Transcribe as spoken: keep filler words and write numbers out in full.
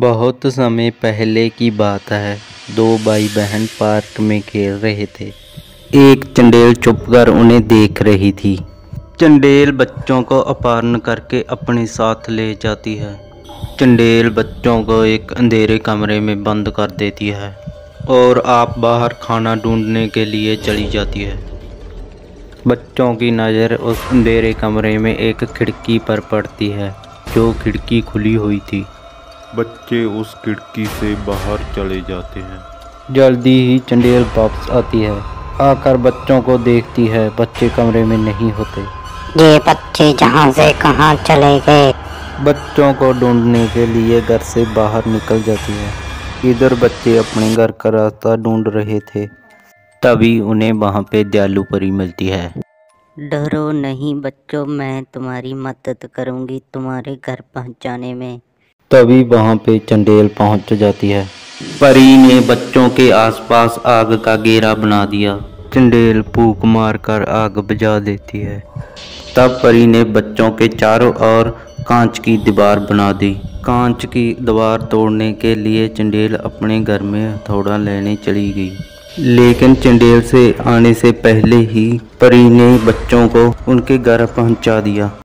बहुत समय पहले की बात है। दो भाई बहन पार्क में खेल रहे थे। एक चंडेल छुपकर उन्हें देख रही थी। चंडेल बच्चों को अपहरण करके अपने साथ ले जाती है। चंडेल बच्चों को एक अंधेरे कमरे में बंद कर देती है और आप बाहर खाना ढूंढने के लिए चली जाती है। बच्चों की नज़र उस अंधेरे कमरे में एक खिड़की पर पड़ती है, जो खिड़की खुली हुई थी। बच्चे उस खिड़की से बाहर चले जाते हैं। जल्दी ही चंडेल वापस आती है। आकर बच्चों को देखती है, बच्चे कमरे में नहीं होते। ये बच्चे जहाँ से कहाँ चले गए। बच्चों को ढूंढने के लिए घर से बाहर निकल जाती है। इधर बच्चे अपने घर का रास्ता ढूंढ रहे थे, तभी उन्हें वहाँ पे दयालु परी मिलती है। डरो नहीं बच्चों, मैं तुम्हारी मदद करूँगी तुम्हारे घर पहुँचाने में। तभी वहाँ पे चंडेल पहुँच जाती है। परी ने बच्चों के आसपास आग का घेरा बना दिया। चंडेल फूंक मारकर आग बुझा देती है। तब परी ने बच्चों के चारों ओर कांच की दीवार बना दी। कांच की दीवार तोड़ने के लिए चंडेल अपने घर में हथौड़ा लेने चली गई, लेकिन चंडेल से आने से पहले ही परी ने बच्चों को उनके घर पहुंचा दिया।